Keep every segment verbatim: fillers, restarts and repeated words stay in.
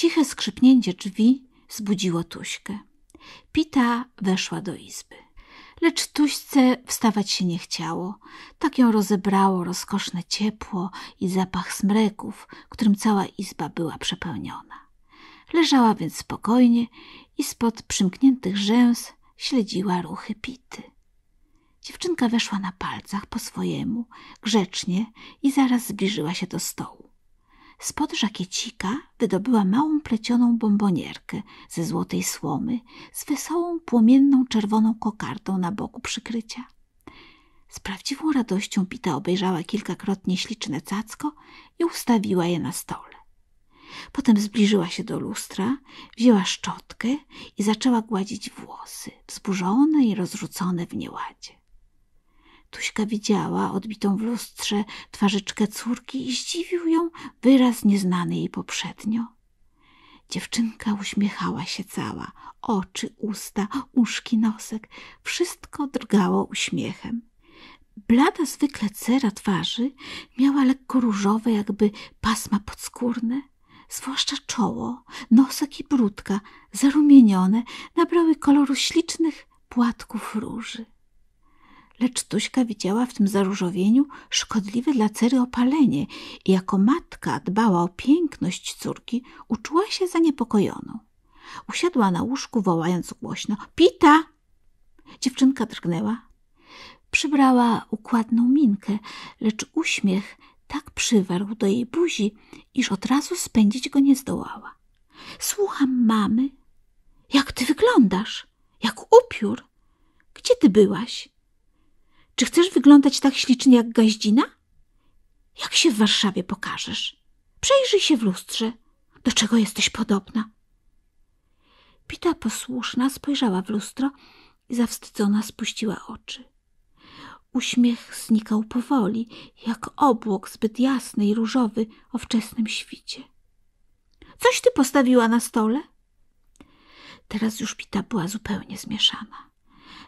Ciche skrzypnięcie drzwi zbudziło Tuśkę. Pita weszła do izby. Lecz Tuśce wstawać się nie chciało. Tak ją rozebrało rozkoszne ciepło i zapach smreków, którym cała izba była przepełniona. Leżała więc spokojnie i spod przymkniętych rzęs śledziła ruchy Pity. Dziewczynka weszła na palcach po swojemu, grzecznie i zaraz zbliżyła się do stołu. Spod żakiecika wydobyła małą plecioną bombonierkę ze złotej słomy z wesołą, płomienną, czerwoną kokardą na boku przykrycia. Z prawdziwą radością Pita obejrzała kilkakrotnie śliczne cacko i ustawiła je na stole. Potem zbliżyła się do lustra, wzięła szczotkę i zaczęła gładzić włosy, wzburzone i rozrzucone w nieładzie. Tuśka widziała odbitą w lustrze twarzyczkę córki i zdziwił ją wyraz nieznany jej poprzednio. Dziewczynka uśmiechała się cała, oczy, usta, uszki, nosek, wszystko drgało uśmiechem. Blada zwykle cera twarzy miała lekko różowe, jakby pasma podskórne, zwłaszcza czoło, nosek i bródka, zarumienione, nabrały koloru ślicznych płatków róży. Lecz Tuśka widziała w tym zaróżowieniu szkodliwe dla cery opalenie i jako matka dbała o piękność córki, uczuła się zaniepokojoną. Usiadła na łóżku, wołając głośno – Pita! Dziewczynka drgnęła. Przybrała układną minkę, lecz uśmiech tak przywarł do jej buzi, iż od razu spędzić go nie zdołała. – Słucham, mamy. – Jak ty wyglądasz? Jak upiór? Gdzie ty byłaś? Czy chcesz wyglądać tak ślicznie jak gaździna? Jak się w Warszawie pokażesz? Przejrzyj się w lustrze. Do czego jesteś podobna? Pita posłuszna spojrzała w lustro i zawstydzona spuściła oczy. Uśmiech znikał powoli, jak obłok zbyt jasny i różowy o wczesnym świcie. Coś ty postawiła na stole? Teraz już Pita była zupełnie zmieszana.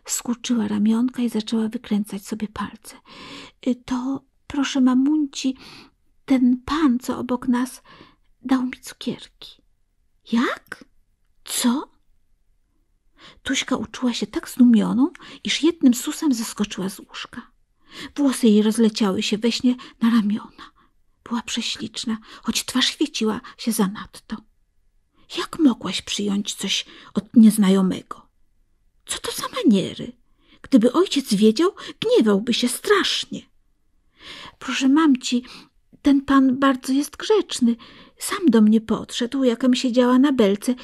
Skurczyła ramionka i zaczęła wykręcać sobie palce. – To, proszę mamunci, ten pan, co obok nas, dał mi cukierki. – Jak? Co? Tuśka uczuła się tak zdumioną, iż jednym susem zeskoczyła z łóżka. Włosy jej rozleciały się we śnie na ramiona. Była prześliczna, choć twarz świeciła się zanadto. – Jak mogłaś przyjąć coś od nieznajomego? Co to za maniery? Gdyby ojciec wiedział, gniewałby się strasznie. Proszę mamci, ten pan bardzo jest grzeczny. Sam do mnie podszedł, jakem siedziała na belce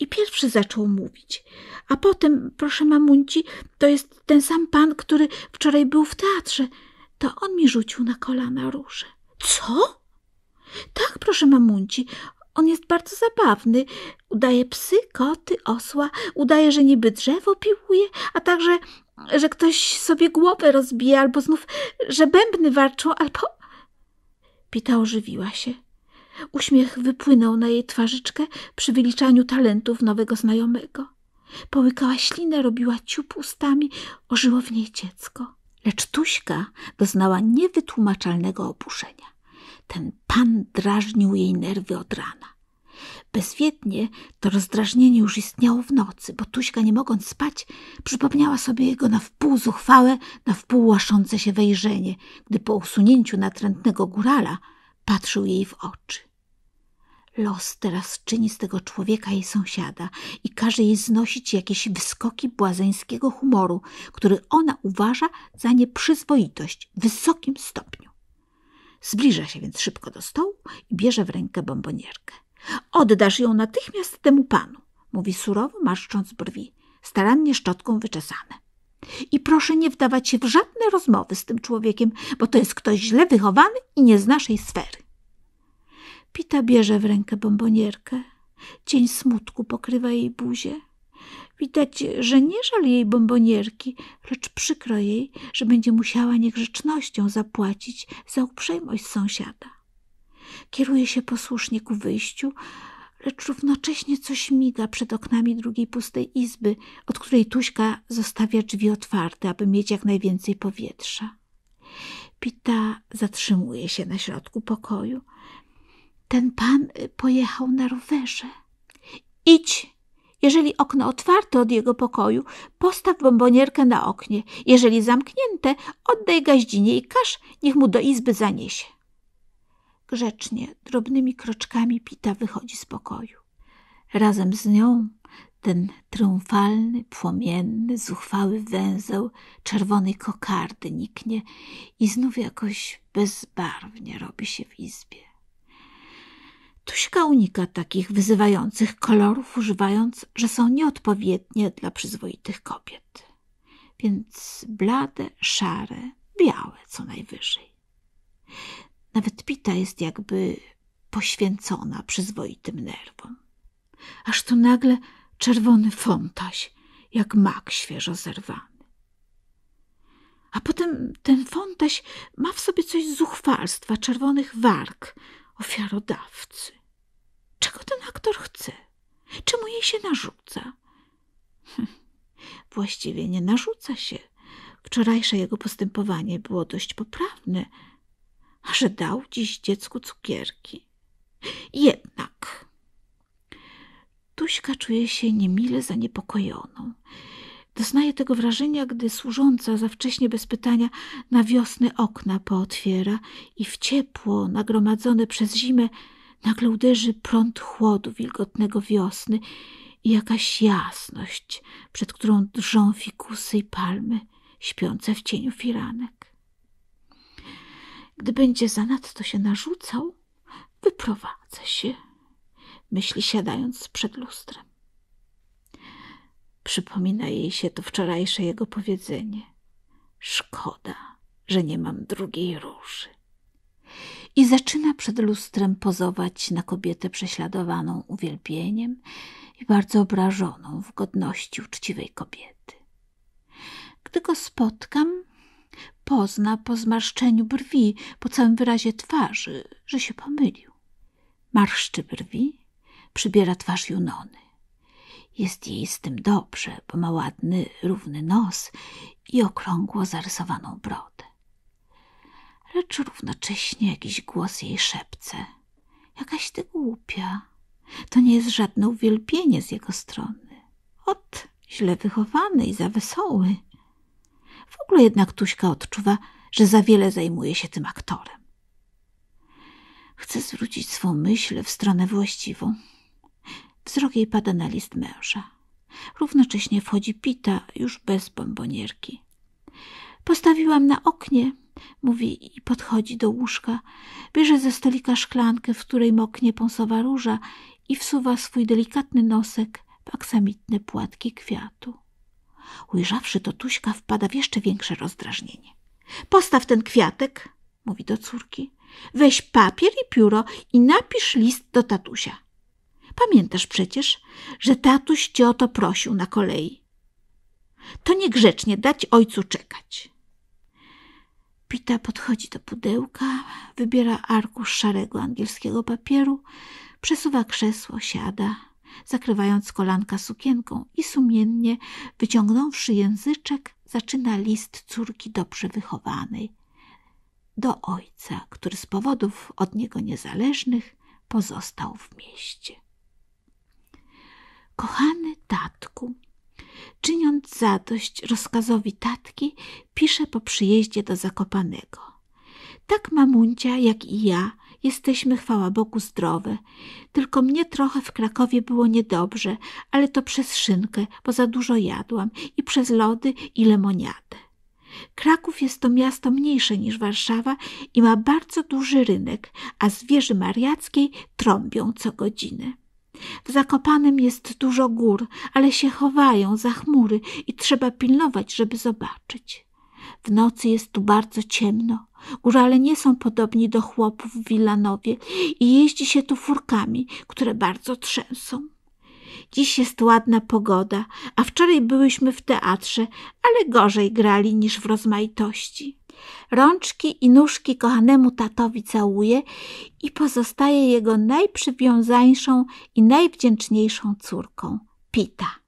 i pierwszy zaczął mówić. A potem, proszę mamunci, to jest ten sam pan, który wczoraj był w teatrze. To on mi rzucił na kolana róże. Co? Tak, proszę mamunci. On jest bardzo zabawny. Udaje psy, koty, osła. Udaje, że niby drzewo piłuje, a także, że ktoś sobie głowę rozbije, albo znów, że bębny warczą, albo... Pita ożywiła się. Uśmiech wypłynął na jej twarzyczkę przy wyliczaniu talentów nowego znajomego. Połykała ślinę, robiła ciup ustami, ożyło w niej dziecko. Lecz Tuśka doznała niewytłumaczalnego oburzenia. Ten pan drażnił jej nerwy od rana. Bezwiednie to rozdrażnienie już istniało w nocy, bo Tuśka, nie mogąc spać, przypomniała sobie jego na wpół zuchwałe, na wpół łaszące się wejrzenie, gdy po usunięciu natrętnego górala patrzył jej w oczy. Los teraz czyni z tego człowieka jej sąsiada i każe jej znosić jakieś wyskoki błazeńskiego humoru, który ona uważa za nieprzyzwoitość w wysokim stopniu. Zbliża się więc szybko do stołu i bierze w rękę bombonierkę. Oddasz ją natychmiast temu panu, mówi surowo, marszcząc brwi, starannie szczotką wyczesane. I proszę nie wdawać się w żadne rozmowy z tym człowiekiem, bo to jest ktoś źle wychowany i nie z naszej sfery. Pita bierze w rękę bombonierkę. Cień smutku pokrywa jej buzię. Widać, że nie żal jej bombonierki, lecz przykro jej, że będzie musiała niegrzecznością zapłacić za uprzejmość sąsiada. Kieruje się posłusznie ku wyjściu, lecz równocześnie coś miga przed oknami drugiej pustej izby, od której Tuśka zostawia drzwi otwarte, aby mieć jak najwięcej powietrza. Pita zatrzymuje się na środku pokoju. Ten pan pojechał na rowerze. Idź. Jeżeli okno otwarte od jego pokoju, postaw bombonierkę na oknie. Jeżeli zamknięte, oddaj gaździnie i każ, niech mu do izby zaniesie. Grzecznie, drobnymi kroczkami Pita wychodzi z pokoju. Razem z nią ten triumfalny, płomienny, zuchwały węzeł czerwonej kokardy niknie i znów jakoś bezbarwnie robi się w izbie. Tuśka unika takich wyzywających kolorów, używając, że są nieodpowiednie dla przyzwoitych kobiet. Więc blade, szare, białe co najwyżej. Nawet Pita jest jakby poświęcona przyzwoitym nerwom. Aż tu nagle czerwony fontaś, jak mak świeżo zerwany. A potem ten fontaś ma w sobie coś z zuchwalstwa, czerwonych warg, ofiarodawcy. Czego ten aktor chce? Czemu jej się narzuca? Hm, właściwie nie narzuca się. Wczorajsze jego postępowanie było dość poprawne, a że dał dziś dziecku cukierki. Jednak Tuśka czuje się niemile zaniepokojoną. Doznaje tego wrażenia, gdy służąca za wcześnie bez pytania na wiosnę okna pootwiera i w ciepło nagromadzone przez zimę nagle uderzy prąd chłodu wilgotnego wiosny i jakaś jasność, przed którą drżą fikusy i palmy śpiące w cieniu firanek. Gdy będzie zanadto się narzucał, wyprowadza się, myśli siadając przed lustrem. Przypomina jej się to wczorajsze jego powiedzenie. Szkoda, że nie mam drugiej róży. I zaczyna przed lustrem pozować na kobietę prześladowaną uwielbieniem i bardzo obrażoną w godności uczciwej kobiety. Gdy go spotkam, pozna po zmarszczeniu brwi, po całym wyrazie twarzy, że się pomylił. Marszczy brwi, przybiera twarz Junony. Jest jej z tym dobrze, bo ma ładny, równy nos i okrągło zarysowaną brodę. Lecz równocześnie jakiś głos jej szepce. Jakaś ty głupia. To nie jest żadne uwielbienie z jego strony. Ot, źle wychowany i za wesoły. W ogóle jednak Tuśka odczuwa, że za wiele zajmuje się tym aktorem. Chce zwrócić swą myśl w stronę właściwą. Wzrok jej pada na list męża. Równocześnie wchodzi Pita, już bez bombonierki. Postawiłam na oknie, mówi i podchodzi do łóżka. Bierze ze stolika szklankę, w której moknie pąsowa róża i wsuwa swój delikatny nosek w aksamitne płatki kwiatu. Ujrzawszy to, Tuśka wpada w jeszcze większe rozdrażnienie. Postaw ten kwiatek, mówi do córki. Weź papier i pióro i napisz list do tatusia. Pamiętasz przecież, że tatuś cię o to prosił na kolei. To niegrzecznie dać ojcu czekać. Pita podchodzi do pudełka, wybiera arkusz szarego angielskiego papieru, przesuwa krzesło, siada, zakrywając kolanka sukienką i sumiennie, wyciągnąwszy języczek, zaczyna list córki dobrze wychowanej do ojca, który z powodów od niego niezależnych pozostał w mieście. Kochany tatku, czyniąc zadość rozkazowi tatki, pisze po przyjeździe do Zakopanego. Tak mamuncia, jak i ja, jesteśmy, chwała Bogu, zdrowe. Tylko mnie trochę w Krakowie było niedobrze, ale to przez szynkę, bo za dużo jadłam, i przez lody i lemoniadę. Kraków jest to miasto mniejsze niż Warszawa i ma bardzo duży rynek, a z wieży Mariackiej trąbią co godzinę. W Zakopanem jest dużo gór, ale się chowają za chmury i trzeba pilnować, żeby zobaczyć. W nocy jest tu bardzo ciemno. Górale nie są podobni do chłopów w Wilanowie i jeździ się tu furkami, które bardzo trzęsą. Dziś jest ładna pogoda, a wczoraj byłyśmy w teatrze, ale gorzej grali niż w rozmaitości. Rączki i nóżki kochanemu tatowi całuje i pozostaje jego najprzywiązańszą i najwdzięczniejszą córką, Pita.